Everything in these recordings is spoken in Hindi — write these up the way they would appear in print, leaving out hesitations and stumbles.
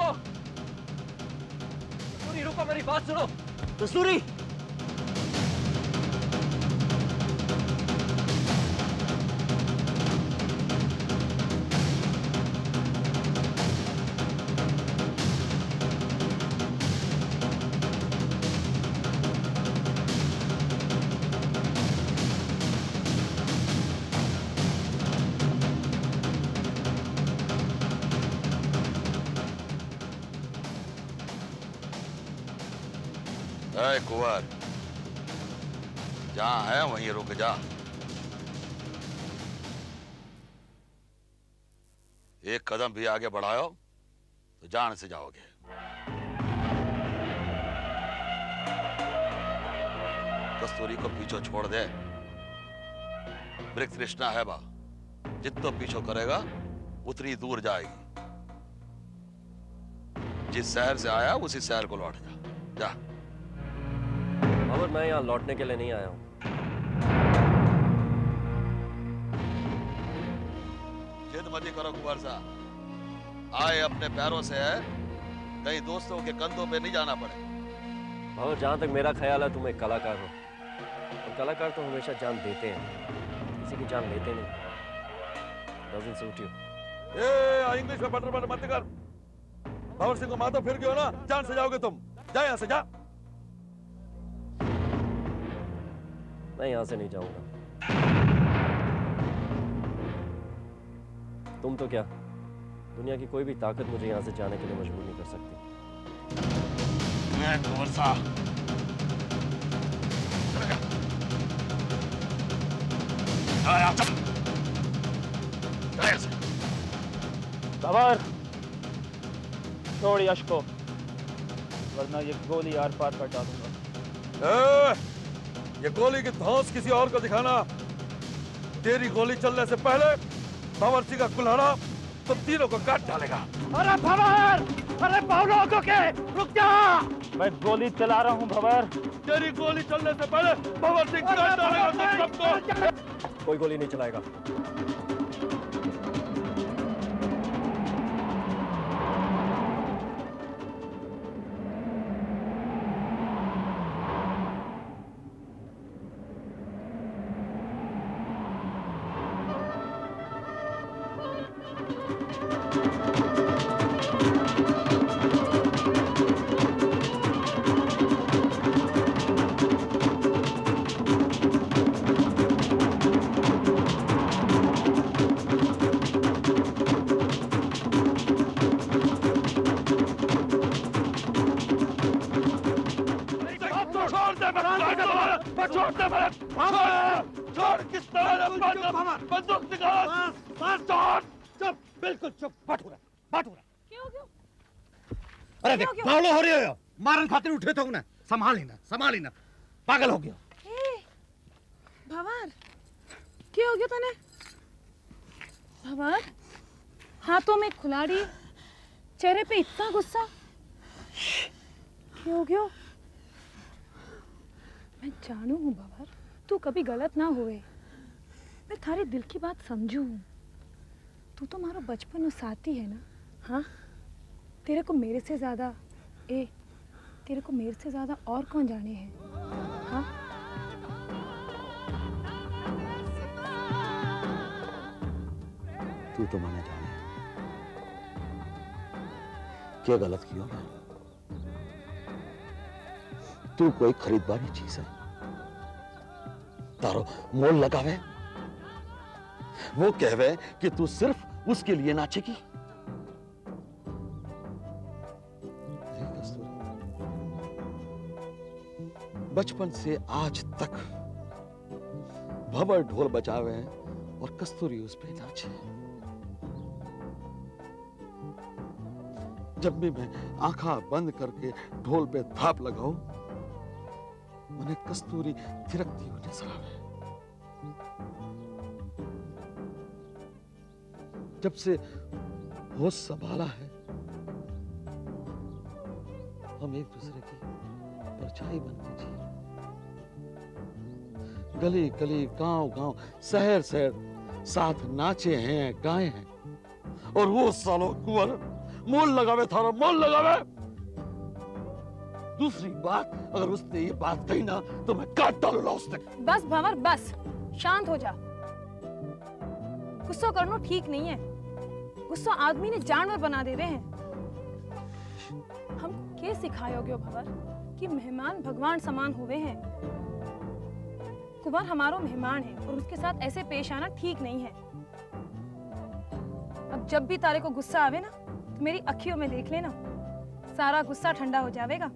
रुको, कस्तूरी रुको, मेरी बात सुनो। कस्तूरी कुंवर, जहां है वहीं रुक जा। एक कदम भी आगे बढ़ाओ तो जान से जाओगे। कस्तूरी को पीछे छोड़ दे, ब्रिक तृष्णा है बा, जितना पीछे करेगा उतनी दूर जाएगी। जिस शहर से आया उसी शहर को लौट जा। जा भंवर, मैं यहाँ लौटने के लिए नहीं आया हूँ। जिद मत करो कुंवर साहब, आए अपने पैरों से है, कहीं दोस्तों के कंधों पे नहीं जाना पड़े। भंवर, जहाँ तक मेरा ख्याल है तुम एक कलाकार हो, और कलाकार तो हमेशा जान देते हैं, किसी की जान लेते नहीं। डजन से उठियो। ए इंग्लिश में बटर बटर मत कर। भंवर सिंह को माता फिर गए हो ना, जान से जाओगे तुम। जा यहाँ से जा। मैं यहाँ से नहीं जाऊंगा। तुम तो क्या, दुनिया की कोई भी ताकत मुझे यहाँ से जाने के लिए मजबूर नहीं कर सकती। मैं कुंवर साहब, छोड़ यश को, वरना ये गोली आर पार कर डालूंगा। ये गोली की धौंस किसी और को दिखाना। तेरी गोली चलने से पहले भंवर सिंह का कुल्हाड़ा तुम तीनों को काट डालेगा। अरे भंवर, अरे पावलों को के रुक जा। मैं गोली चला रहा हूँ भंवर। तेरी गोली चलने से पहले भंवर सिंह काट डालेगा सबको। कोई गोली नहीं चलाएगा। बिल्कुल चुप, बात हो रहा। क्यों? अरे देख, पागल हो रहे हो, मारन खातिर उठे तो ना, संभाल लेना, पागल हो गया। भंवर, क्या हो गया तने? भंवर, हाथों में खुलाड़ी, चेहरे पे इतना गुस्सा, क्या हो गया? मैं जानू हूँ भंवर, तू कभी गलत ना हुए, मैं थारे दिल की बात समझू हूँ। तू तो मारा बचपन और साथी है ना। हाँ, तेरे को मेरे से ज्यादा और कौन जाने हैं। हाँ, तू तो माने जाने क्या गलत किया मैंने। तू कोई खरीदबारी चीज है, तारो मोल लगावे, वो कहवे कि तू सिर्फ उसके लिए नाचेगी। बचपन से आज तक भंवर ढोल बजावे और कस्तूरी उस पे नाचे। जब भी मैं आंखा बंद करके ढोल पे थाप लगाऊं, मुझे कस्तूरी थिरकती हुई नजर आवे। जब से होश संभाला है, हम एक दूसरे की परछाई बनते जी। गली गली, गांव गांव, शहर शहर साथ नाचे हैं, गाए हैं। और वो सालों कुंवर मोल लगावे थारा, मोल लगावे। दूसरी बात, अगर उसने ये बात कही ना तो मैं काट डालूंगा उसने। बस भंवर बस, शांत हो जा। गुस्सा करना ठीक नहीं है। गुस्सा आदमी ने जानवर बना दे रहे हैं। हम क्या सिखायोगे भंवर कि मेहमान भगवान समान हुए हैं। कुंवर हमारो मेहमान है और उसके साथ ऐसे पेश आना ठीक नहीं है। अब जब भी तारे को गुस्सा आवे ना तो मेरी अखियों में देख लेना, सारा गुस्सा ठंडा हो जाएगा।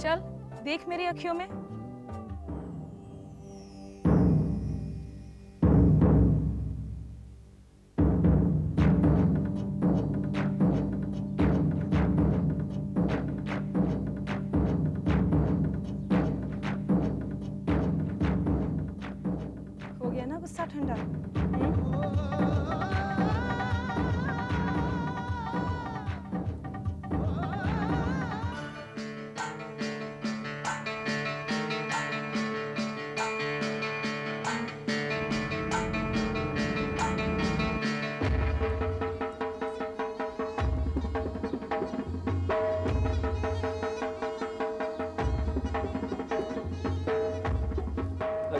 चल देख मेरी अखियों में।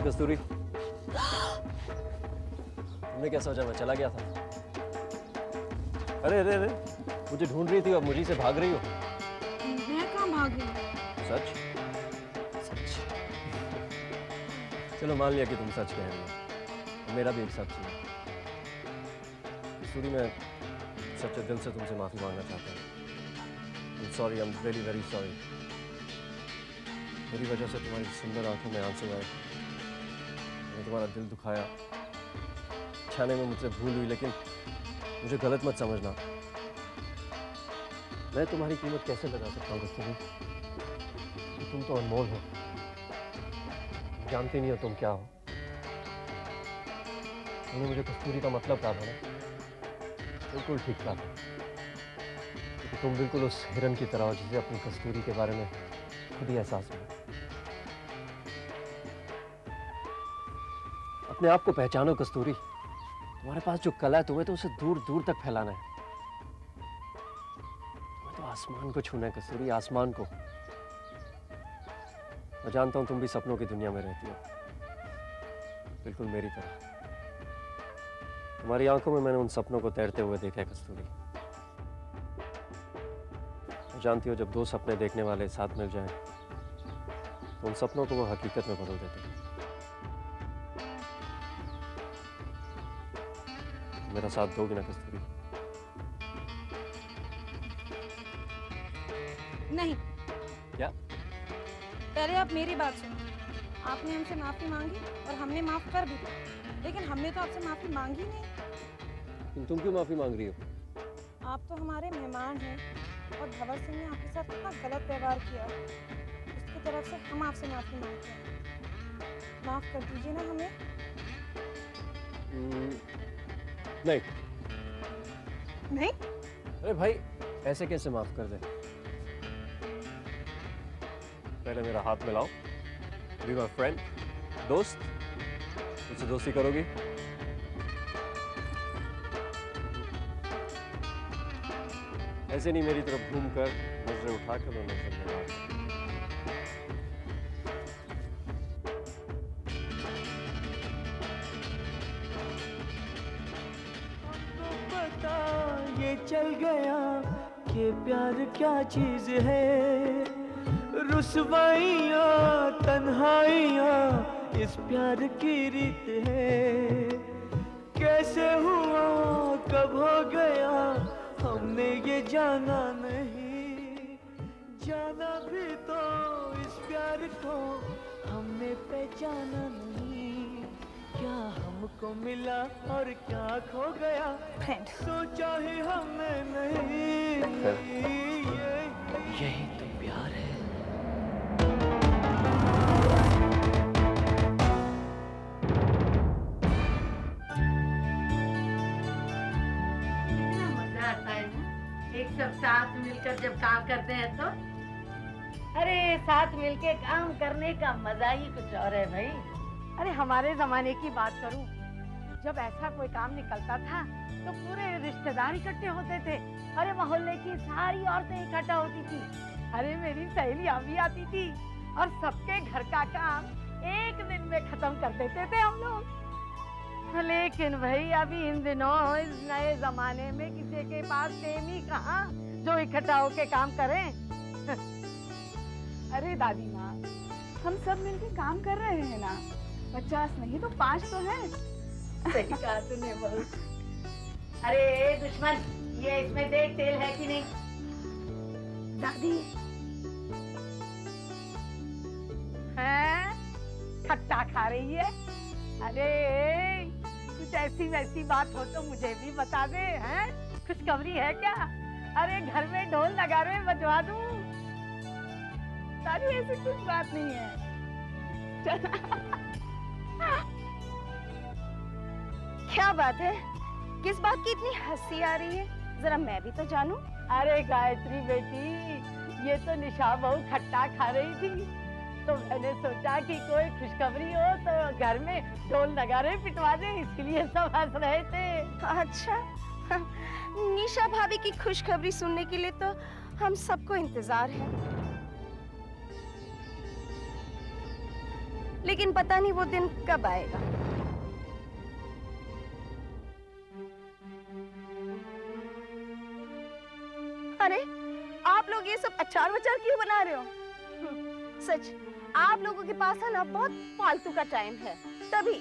कस्तूरी, तुमने क्या सोचा मैं चला गया था? अरे अरे अरे, मुझे ढूंढ रही थी और मुझे से भाग रही हो। मैं कहाँ भाग रही हूँ? सच सच। चलो मान लिया कि तुम सच कह रही हो, मेरा भी एक सच है। कस्तूरी, मैं सच्चे दिल से तुमसे माफी मांगना चाहता हूँ। I am very very sorry. मेरी वजह से तुम्हारी सुंदर आंखों में आंसू आए, तुम्हारा दिल दुखाया। छाने में मुझसे भूल हुई, लेकिन मुझे गलत मत समझना। मैं तुम्हारी कीमत कैसे लगा सकता हूँ कस्तूरी? तुम तो अनमोल हो, जानते नहीं हो तुम क्या हो। तुमने मुझे कस्तूरी का मतलब कहा था ना, बिल्कुल ठीक कहा था। क्योंकि तुम बिल्कुल उस हिरन की तरह हो जिसे अपनी कस्तूरी के बारे में खुद ही एहसास हो। अपने आप को पहचानो कस्तूरी। तुम्हारे पास जो कला है तुम्हें तो उसे दूर दूर तक फैलाना है। तुम्हें तो आसमान को छूना है कस्तूरी, आसमान को। मैं जानता हूं तुम भी सपनों की दुनिया में रहती हो, बिल्कुल मेरी तरह। तुम्हारी आंखों में मैंने उन सपनों को तैरते हुए देखा है कस्तूरी। तुम जानती हो जब दो सपने देखने वाले साथ मिल जाएं तो उन सपनों को वो हकीकत में बदल देते हैं। मेरा साथ दोगे ना कस्तूरी? नहीं। क्या? पहले आप मेरी बात सुनो। आपने हमसे माफी मांगी और हमने माफ कर भी दी, लेकिन हमने तो आपसे माफी मांगी नहीं। तुम क्यों माफी मांग रही हो? आप तो हमारे मेहमान हैं और भंवर सिंह ने आपके साथ कितना गलत व्यवहार किया, उसकी तरफ से हम आपसे माफी मांगते हैं। माफ कर दीजिए ना हमें। नहीं नहीं। अरे भाई, ऐसे कैसे माफ कर दे? पहले मेरा हाथ मिलाओ, बी माय फ्रेंड, दोस्त। तुझसे दोस्ती करोगी? ऐसे नहीं, मेरी तरफ घूम कर नजरें उठा कर लो, नजर लगा। चल गया कि प्यार क्या चीज है, रुसवाइयाँ तन्हाइयाँ इस प्यार की रीत है। कैसे हुआ कब हो गया हमने ये जाना नहीं, जाना भी तो इस प्यार को हमने पहचाना नहीं। क्या हमको मिला और क्या खो गया, सोचा ही हमने नहीं। यही तो प्यार है। कितना मजा आता है ना, एक सब साथ मिलकर जब काम करते हैं तो। अरे साथ मिलके काम करने का मजा ही कुछ और है भाई। अरे हमारे जमाने की बात करूं जब ऐसा कोई काम निकलता था तो पूरे रिश्तेदार इकट्ठे होते थे। अरे मोहल्ले की सारी औरतें इकट्ठा होती थी। अरे मेरी सहेलियां भी आती थी और सबके घर का काम एक दिन में खत्म कर देते थे हम लोग। लेकिन भाई अभी इन दिनों इस नए जमाने में किसी के पास टाइम ही कहाँ जो इकट्ठा होके काम करें। अरे दादी माँ, हम सब मिलके काम कर रहे हैं ना, 50 नहीं तो 5 तो है। सही कहा तूने बहू। अरे दुश्मन, ये इसमें देख तेल है कि नहीं। दादी खट्टा खा रही है। अरे कुछ ऐसी वैसी बात हो तो मुझे भी बता दे, हैं? खुशखबरी है क्या? अरे घर में ढोल लगा रहे बजवा दूं। दादी ऐसी कुछ बात नहीं है। क्या बात है? किस बात की इतनी हंसी आ रही है? जरा मैं भी तो जानूं। अरे गायत्री बेटी, ये तो निशा बहू खट्टा खा रही थी तो मैंने सोचा कि कोई खुशखबरी हो तो घर में ढोल नगारे पिटवा दे, इसलिए सब हंस रहे थे। अच्छा, निशा भाभी की खुशखबरी सुनने के लिए तो हम सबको इंतजार है, लेकिन पता नहीं वो दिन कब आएगा। अरे आप लोग ये सब अचार वचार क्यों बना रहे हो? सच आप लोगों के पास है ना बहुत फालतू का टाइम है, तभी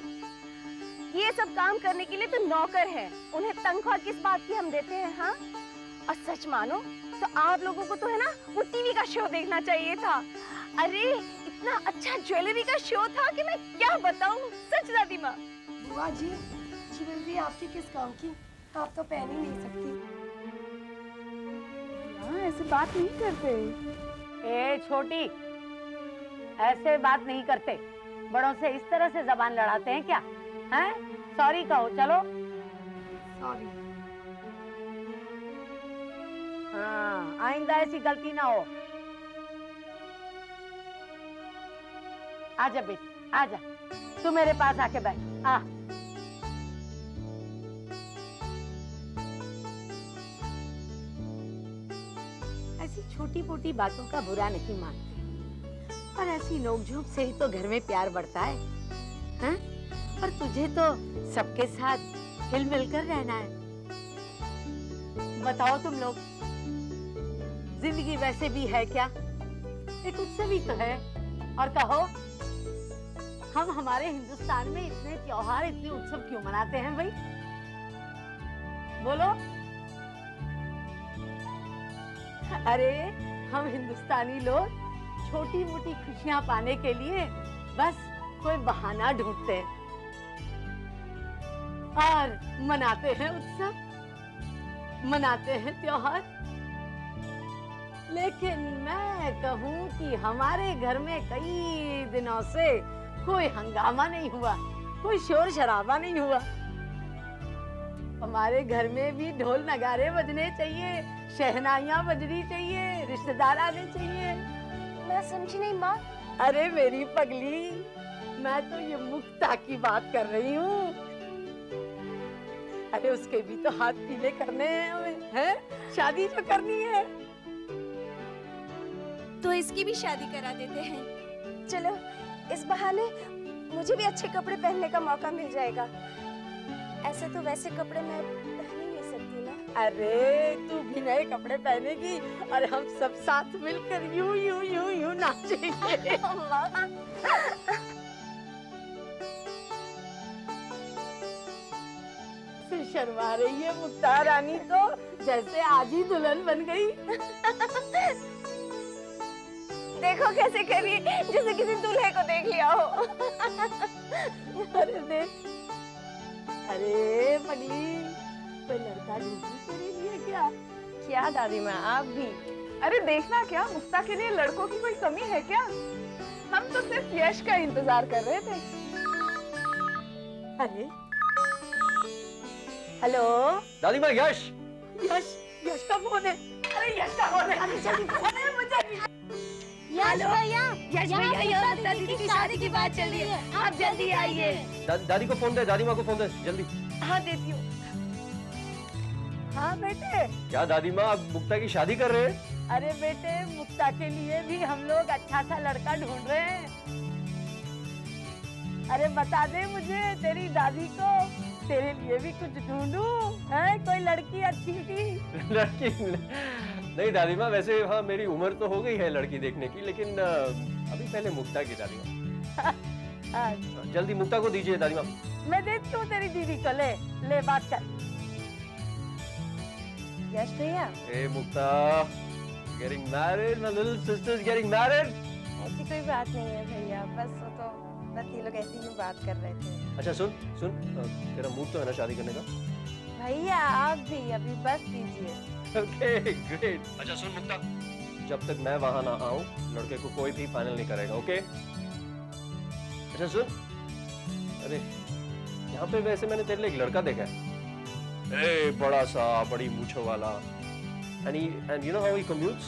ये सब काम करने के लिए तो नौकर हैं, उन्हें तनख्वाह किस बात की हम देते हैं, हाँ? और सच मानो तो आप लोगों को तो है ना वो टीवी का शो देखना चाहिए था। अरे इतना अच्छा ज्वेलरी का शो था कि मैं क्या बताऊं। सच दादी माँ। बुआ जी, ज्वेलरी आपकी किस काम की, आप तो पहन ही नहीं सकती। हाँ, ऐसे बात नहीं करते। ए छोटी, ऐसे बात नहीं करते। बड़ों से इस तरह से जबान लड़ाते हैं क्या, हैं? सॉरी कहो, चलो। सॉरी। हाँ, आइंदा ऐसी गलती ना हो। आजा बेटी, आजा, तू मेरे पास आके बैठ। आ ऐसी छोटी मोटी बातों का बुरा नहीं मानते और ऐसी नोकझोंक से ही तो घर में प्यार बढ़ता है, हाँ? पर तुझे तो सबके साथ हिल मिलकर रहना है। बताओ तुम लोग, जिंदगी वैसे भी है क्या? एक उससे भी तो है। और कहो, हम हमारे हिंदुस्तान में इतने त्योहार इतने उत्सव क्यों मनाते हैं भाई? बोलो। अरे हम हिंदुस्तानी लोग छोटी मोटी खुशियां पाने के लिए बस कोई बहाना ढूंढते हैं और मनाते हैं उत्सव, मनाते हैं त्योहार। लेकिन मैं कहूँ कि हमारे घर में कई दिनों से कोई हंगामा नहीं हुआ, कोई शोर शराबा नहीं हुआ। हमारे घर में भी ढोल नगारे बजने चाहिए, शहनाइयाँ बजनी चाहिए, रिश्तेदार आने चाहिए। मैं समझी नहीं माँ। अरे मेरी पगली, मैं तो ये मुक्ता की बात कर रही हूँ। अरे उसके भी तो हाथ पीले करने हैं, है? शादी तो करनी है, तो इसकी भी शादी करा देते हैं। चलो इस बहाने मुझे भी अच्छे कपड़े पहनने का मौका मिल जाएगा। ऐसे तो वैसे कपड़े मैं पहन ही नहीं सकती ना। अरे तू भी नए कपड़े पहनेगी और हम सब साथ मिलकर यूं यूं यूं यूं नाचेंगे। फिर शर्मा रही है मुक्ता रानी, तो जैसे आज ही दुल्हन बन गई। देखो कैसे कर रही है, जैसे किसी दूल्हे को देख लिया हो। अरे देख, अरे पगली, कोई लड़का ढूंढ क्या? क्या दादी माँ आप भी? अरे देखना, क्या मुक्ता के लिए लड़कों की कोई कमी है क्या? हम तो सिर्फ यश का इंतजार कर रहे थे। अरे हेलो दादी माँ, यश यश यश का फोन है। अरे यश का फोन है, जल्दी फोन है मुझे। भैया की शादी की बात चल रही है, आप जल्दी आइए। दादी को फोन दे, दादी माँ को फोन दे जल्दी। हाँ देती हूँ। हाँ बेटे, क्या दादी माँ आप मुक्ता की शादी कर रहे हैं? अरे बेटे, मुक्ता के लिए भी हम लोग अच्छा सा लड़का ढूंढ रहे हैं। अरे बता दे मुझे, तेरी दादी को तेरे लिए भी कुछ ढूंढूं, है कोई लड़की अच्छी सी? लड़की नहीं दादी माँ, वैसे हाँ मेरी उम्र तो हो गई है लड़की देखने की, लेकिन अभी पहले मुक्ता की दादी माँ। जल्दी मुक्ता को दीजिए दादी माँ। मैं देखती हूँ तेरी दीदी को, ले बात कर। यश भैया। ए मुक्ता, getting married, my little sister's getting married. ऐसी कोई बात नहीं है भैया, बस वो तो तीन लोग ऐसे ही बात कर रहे थे। अच्छा सुन सुन, तेरा मूड तो है ना शादी करने का? भैया आप भी अभी बस कीजिए। Okay great. अच्छा सुन मुक्ता, जब तक मैं वहाँ ना आऊँ लड़के को कोई भी फाइनल नहीं करेगा, ओके? अच्छा सुन, अरे यहाँ पे वैसे मैंने तेरे लिए एक लड़का देखा है, ए बड़ा सा बड़ी मूछों वाला, and you know how he commutes?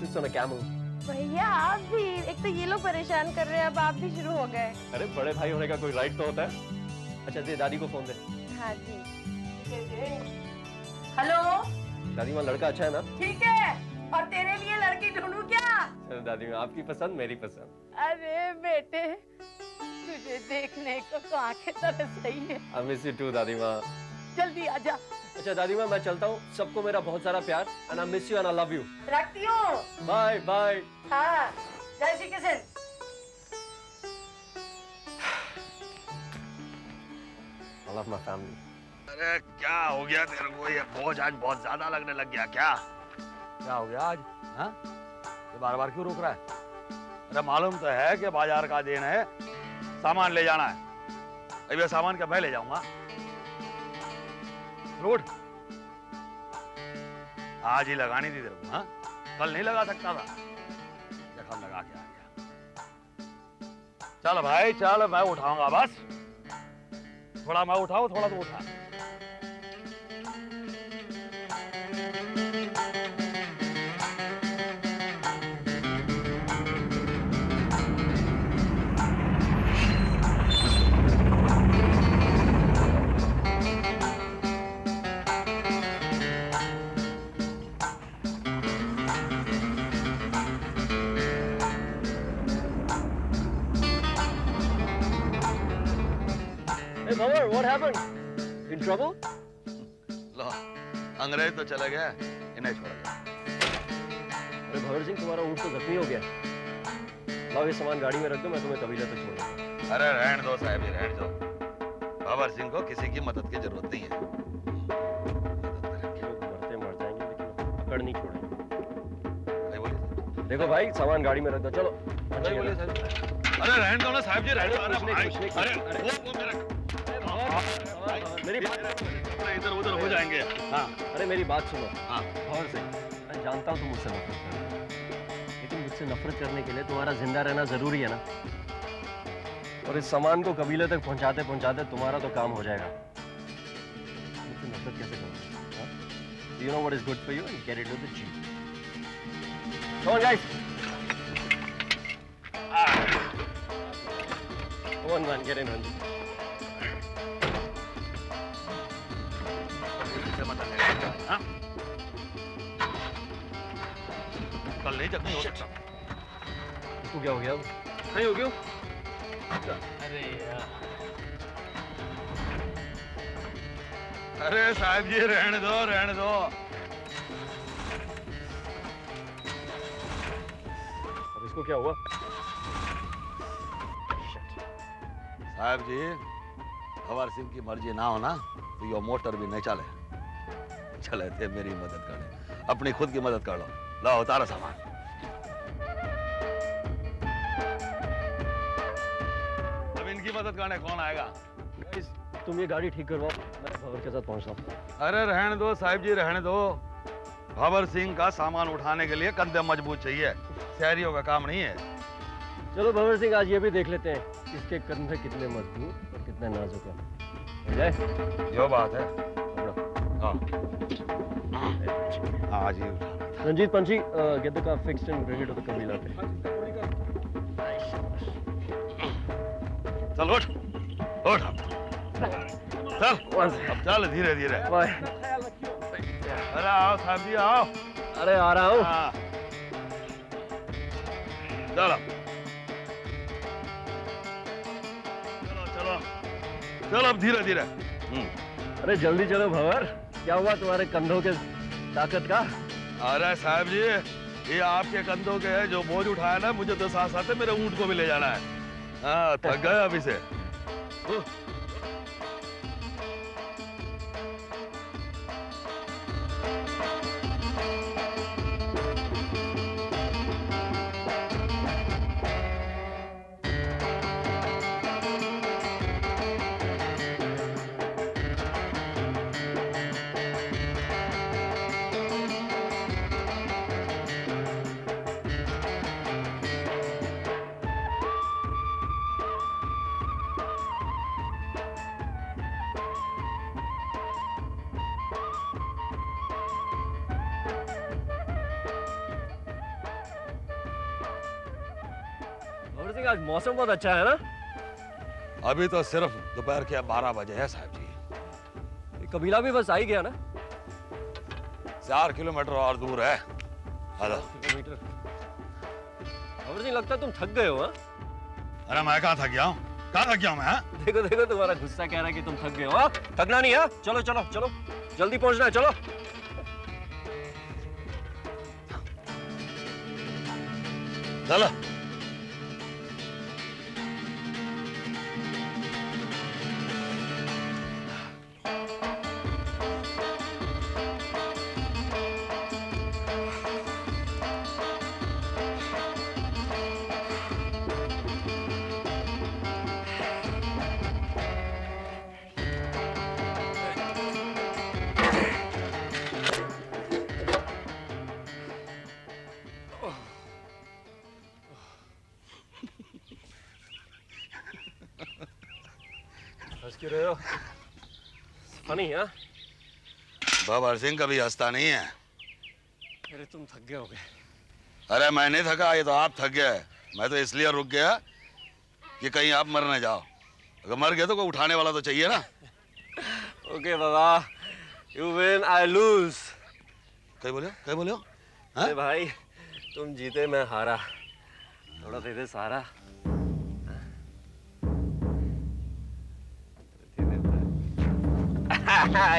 Sits on a camel. भैया आप भी, एक तो ये लोग परेशान कर रहे हैं, अब आप भी शुरू हो गए। अरे बड़े भाई होने का कोई राइट तो होता है। अच्छा दे दादी को फोन दे। हाँ जी। हेलो दादी माँ, लड़का अच्छा है ना? ठीक है, और तेरे लिए लड़की ढूंढूं क्या? चलो दादी माँ, आपकी पसंद मेरी पसंद। अरे बेटे, तुझे देखने को तो आंखें तरस रही है। I miss you too दादी माँ। जल्दी आजा। अच्छा दादी माँ मैं चलता हूँ, सबको मेरा बहुत सारा प्यार, and I miss you and I love you। रखती हूँ। Bye bye। हाँ, जय Shri Krishna. I love my family। अरे क्या हो गया तेरे को, ये बोझ आज बहुत ज़्यादा लगने लग गया क्या? क्या हो गया आज? हाँ? ये बार-बार क्यों रोक रहा है? अरे मालूम तो है कि बाजार का दिन है, सामान ले जाना है। अब ये सामान क्या मैं ले जाऊँगा? रोड आज ही लगानी थी तेरे को, हाँ? कल नहीं लगा सकता था, जखम लगा के आ गया। चल भाई चल, मैं उठाऊंगा बस, थोड़ा मैं उठाऊं, थोड़ा तो उठा। भंवर, what happened? In trouble? लो, अंग्रेज तो चला गया, इन्हें छोड़ गया। अरे भंवर सिंह, तुम्हारा ऊँट तो जख्मी हो गया। लाओ ये सामान गाड़ी में रख दो, मैं तुम्हें कबीला तक छोड़ूंगा। अरे रहने दो साहब, रहने दो। बाबर सिंह को किसी की मदद की जरूरत नहीं है। लोग मरते मर जाएंगे, लेकिन पकड़ नहीं छोड़ेंगे। देखो भाई, सामान गाड़ी में रख दो, चलो। अरे रहने दो ना साहब जी, रहने दो। मेरी बात इधर उधर हो जाएंगे। हाँ अरे मेरी बात सुनो। हाँ भंवर सिंह, मैं जानता हूँ तुम मुझसे नफरत कर रहे हो, लेकिन मुझसे नफरत करने के लिए तुम्हारा जिंदा रहना जरूरी है ना? और इस सामान को कबीले तक पहुँचाते पहुँचाते तुम्हारा तो काम हो जाएगा। मुझसे नफरत कैसे करोगे? You know what is good for you and get it to the cheap. Come on guys. Come on man, get in on this. हाँ? कल नहीं जख्मी हो सकता। इसको क्या हो गया? नहीं हो गया? अरे यार, अरे साहब जी रहने दो रहने दो। अब इसको क्या हुआ? साहब जी, भंवर सिंह की मर्जी ना हो ना तो ये मोटर भी नहीं चले। चले थे मेरी मदद करने, अपनी खुद की मदद कर लो। लाओ उतारा सामान। अब इनकी मदद करने कौन आएगा? गाइस तुम ये गाड़ी ठीक करवाओ, मैं भंवर के साथ पहुंचता हूँ। अरे रहने दो साहब जी रहने दो, भंवर सिंह का सामान उठाने के लिए कंधे मजबूत चाहिए, शहरियों का काम नहीं है। चलो भंवर सिंह, आज ये भी देख लेते हैं इसके कंधे कितने मजबूत और कितने नाजुक हैं। जो बात है हाँ आज ही उठाना था। Ranjit Panchi, get the car fixed and bring it to the Kabila Bay. Nice. Chal, hold. Hold up. Chal. अब चल धीरे धीरे. Bye. अरे आओ साथी आओ. अरे आ रहा हूँ. चलो. चलो चलो. चलो अब धीरे धीरे. अरे जल्दी चलो भंवर. क्या हुआ तुम्हारे कंधों के ताकत का? अरे साहब जी, ये आपके कंधों के जो बोझ उठाया ना, मुझे तो साथ साथ मेरे ऊंट को भी ले जाना है. हाँ, थक गए अभी से. आज मौसम बहुत अच्छा है ना? अभी तो सिर्फ दोपहर के 12 बजे है साहब जी. कबीला भी बस आ ही गया ना? 4 किलोमीटर और दूर है. भंवर सिंह, लगता है तुम थक गए हो. अरे मैं कहाँ थक गया हूँ? मैं देखो देखो तुम्हारा गुस्सा कह रहा है कि तुम थक गए हो. थकना नहीं है. चलो चलो चलो जल्दी पहुंचना है. चलो चलो बाबर सिंह कभी हंसता नहीं है. अरे तुम थक गए होगे. अरे मैं नहीं थका, ये तो आप थक गए. मैं तो इसलिए रुक गया कि कहीं आप मर न जाओ. अगर मर गए तो कोई उठाने वाला तो चाहिए ना. ओके बाबा, यू विन आई लूज. क्या बोले अरे भाई तुम जीते मैं हारा. थोड़ा दे दे सहारा.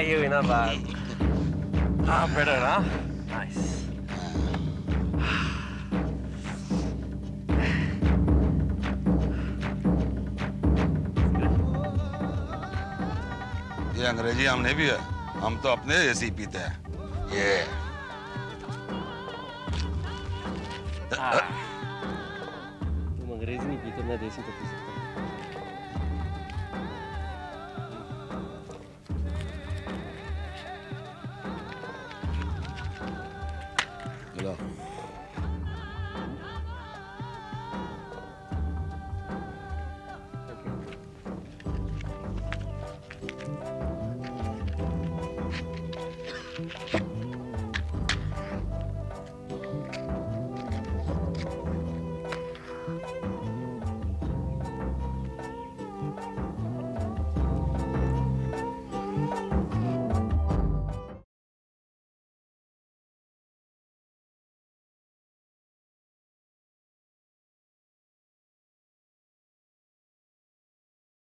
You in a bad. Ah, better, huh? Nice. ये अंग्रेजी हमने भी है. हम तो अपने ऐसी पीते हैं. ये. तुम अंग्रेजी नहीं पीते, मैं देसी तो पी सकता हूँ.